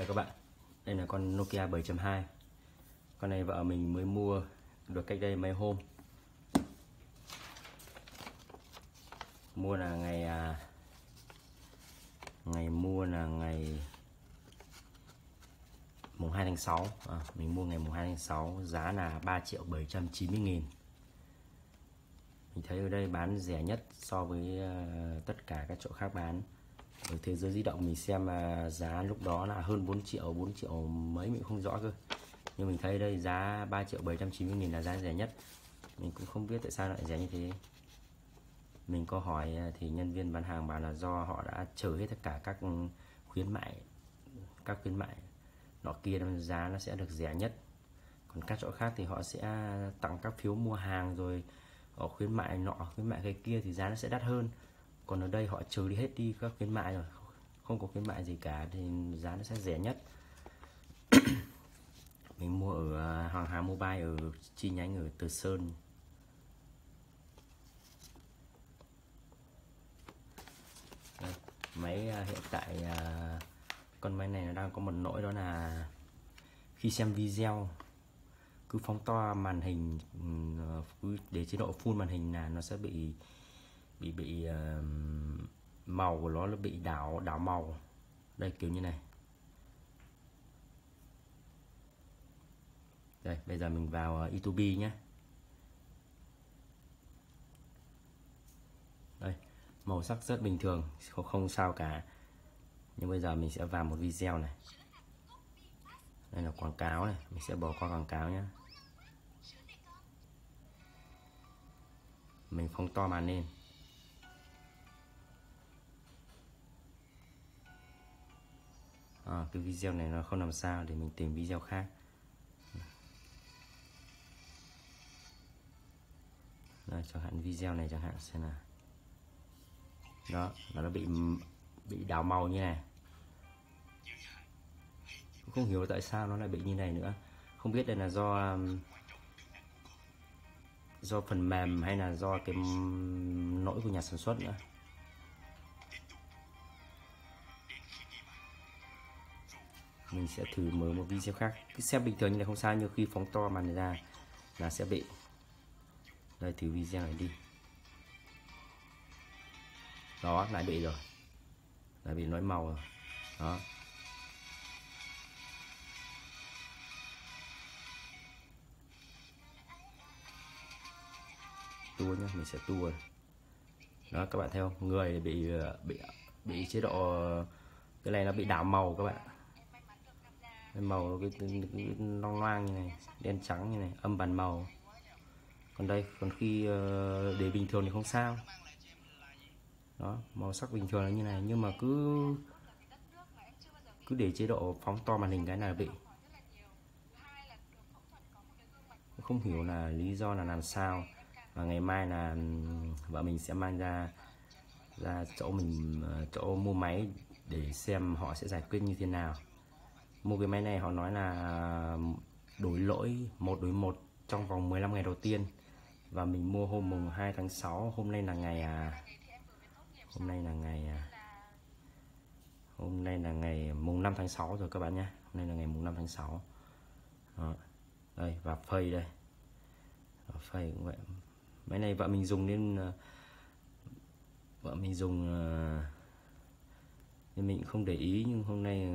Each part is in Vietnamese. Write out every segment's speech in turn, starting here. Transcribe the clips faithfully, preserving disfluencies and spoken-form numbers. Chào các bạn, đây là con Nokia bảy chấm hai. Con này vợ mình mới mua được cách đây mấy hôm. Mua là ngày ngày mua là ngày mùng hai tháng sáu à, mình mua ngày mùng hai tháng sáu, giá là ba triệu bảy trăm chín mươi nghìn. Mình thấy ở đây bán rẻ nhất so với tất cả các chỗ khác bán. Ở Thế Giới Di Động mình xem giá lúc đó là hơn bốn triệu, bốn triệu mấy mình không rõ cơ. Nhưng mình thấy đây giá ba triệu bảy trăm chín mươi nghìn là giá rẻ nhất. Mình cũng không biết tại sao lại rẻ như thế. Mình có hỏi thì nhân viên bán hàng bảo là do họ đã trừ hết tất cả các khuyến mại. Các khuyến mại nọ kia giá nó sẽ được rẻ nhất. Còn các chỗ khác thì họ sẽ tặng các phiếu mua hàng rồi họ khuyến mại nọ, khuyến mại cái kia thì giá nó sẽ đắt hơn. Còn ở đây họ trừ đi hết đi các khuyến mại rồi, không có khuyến mại gì cả thì giá nó sẽ rẻ nhất. Mình mua ở Hoàng Hà Mobile ở chi nhánh ở Từ Sơn. Đây, máy hiện tại con máy này nó đang có một lỗi, đó là khi xem video cứ phóng to màn hình, cứ để chế độ full màn hình là nó sẽ bị bị bị uh, màu của nó là bị đảo đảo màu, đây kiểu như này. Đây bây giờ mình vào uh, YouTube nhé. Đây màu sắc rất bình thường, không, không sao cả. Nhưng bây giờ mình sẽ vào một video này. Đây là quảng cáo này, mình sẽ bỏ qua quảng cáo nhé. Mình phóng to màn lên. À, cái video này nó không làm sao, để mình tìm video khác. Đây, chẳng hạn video này chẳng hạn xem nào. Đó, nó bị bị đảo màu như này. Cũng không hiểu tại sao nó lại bị như này nữa. Không biết đây là do do phần mềm hay là do cái lỗi của nhà sản xuất nữa. Mình sẽ thử mở một video khác. Cứ xem bình thường như này không sao, nhưng khi phóng to màn ra là sẽ bị. Đây thử video này đi. Đó lại bị rồi, lại bị nói màu rồi. Đó. Tua nhá, mình sẽ tua. Đó các bạn thấy không? Người bị bị bị chế độ cái này nó bị đảo màu các bạn. Màu cái, cái, cái long loang như này, đen trắng như này, âm bản màu. Còn đây, còn khi để bình thường thì không sao. Đó, màu sắc bình thường là như này, nhưng mà cứ cứ để chế độ phóng to màn hình cái này là bị. Không hiểu là lý do là làm sao. Và ngày mai là vợ mình sẽ mang ra ra chỗ mình chỗ mua máy để xem họ sẽ giải quyết như thế nào. Mua cái máy này họ nói là đổi lỗi một đối một trong vòng mười lăm ngày đầu tiên. Và mình mua hôm mùng hai tháng sáu, hôm nay là ngày à, hôm nay là ngày à, hôm nay là ngày mùng năm tháng sáu rồi các bạn nhé. Hôm nay là ngày mùng năm tháng sáu. Đó. Đây và phây đây. Phây cũng vậy. Máy này vợ mình dùng nên vợ mình dùng nên mình không để ý, nhưng hôm nay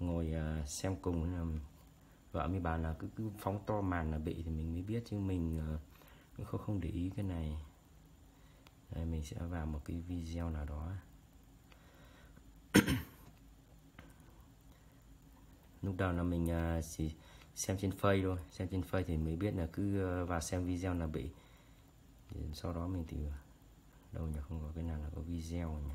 ngồi xem cùng vợ mới bảo là cứ, cứ phóng to màn là bị thì mình mới biết, chứ mình không không để ý cái này. Đây, mình sẽ vào một cái video nào đó. Lúc đầu là mình chỉ xem trên Facebook thôi, xem trên Facebook thì mới biết là cứ vào xem video là bị. Sau đó mình thì đâu nhỉ, không có cái nào là có video nhỉ.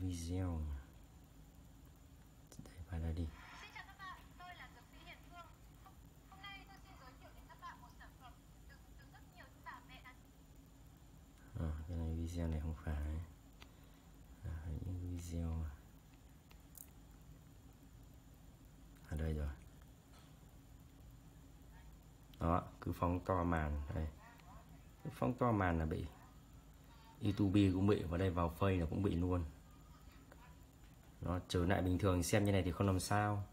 Video đây phải là đi. Xin chào các bạn, tôi là dược sĩ Hiền Phương. Hôm nay tôi xin giới thiệu đến các bạn một sản phẩm được từ rất nhiều những bà mẹ ăn. À, cái này video này không phải. À, những video ở đây rồi. cứ phóng to màn đây. Cứ phóng to màn là bị, YouTube cũng bị, vào đây vào Face là cũng bị luôn. Nó trở lại bình thường xem như này thì không làm sao.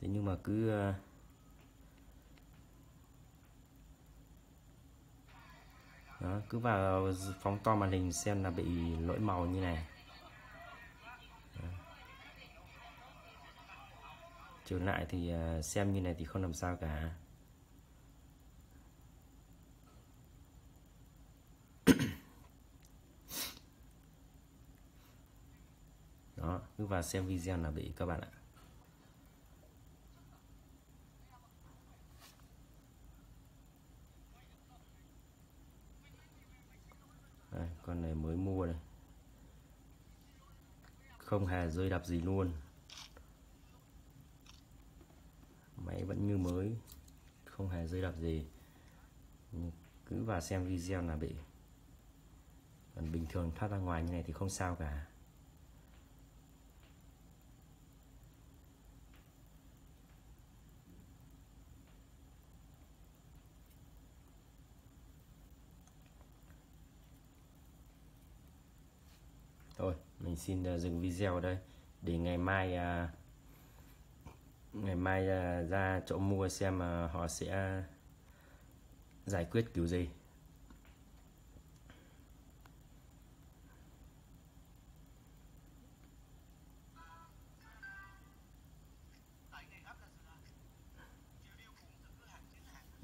Thế nhưng mà cứ đó, cứ vào phóng to màn hình xem là bị lỗi màu như này. Đó. Trở lại thì xem như này thì không làm sao cả. Đó, cứ vào xem video là bị các bạn ạ. Đây, con này mới mua này, không hề rơi đập gì luôn, máy vẫn như mới, không hề rơi đập gì. Cứ vào xem video là bị. Còn bình thường thoát ra ngoài như này thì không sao cả. Thôi, mình xin dừng video ở đây để ngày mai à, ngày mai à, ra chỗ mua xem mà họ sẽ giải quyết kiểu gì.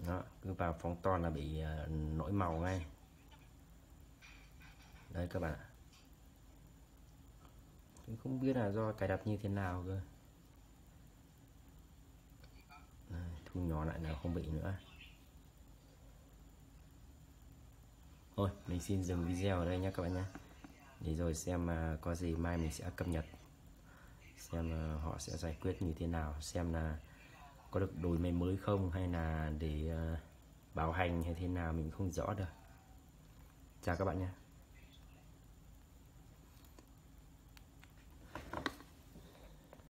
Đó, cứ vào phóng to là bị à, nổi màu ngay. Đấy các bạn ạ. Không biết là do cài đặt như thế nào cơ. Đây, thu nhỏ lại là không bị nữa. Thôi mình xin dừng video ở đây nhé các bạn nhé. Để rồi xem uh, có gì mai mình sẽ cập nhật. Xem uh, họ sẽ giải quyết như thế nào. Xem là có được đổi máy mới không, hay là để uh, bảo hành hay thế nào mình không rõ được. Chào các bạn nhé.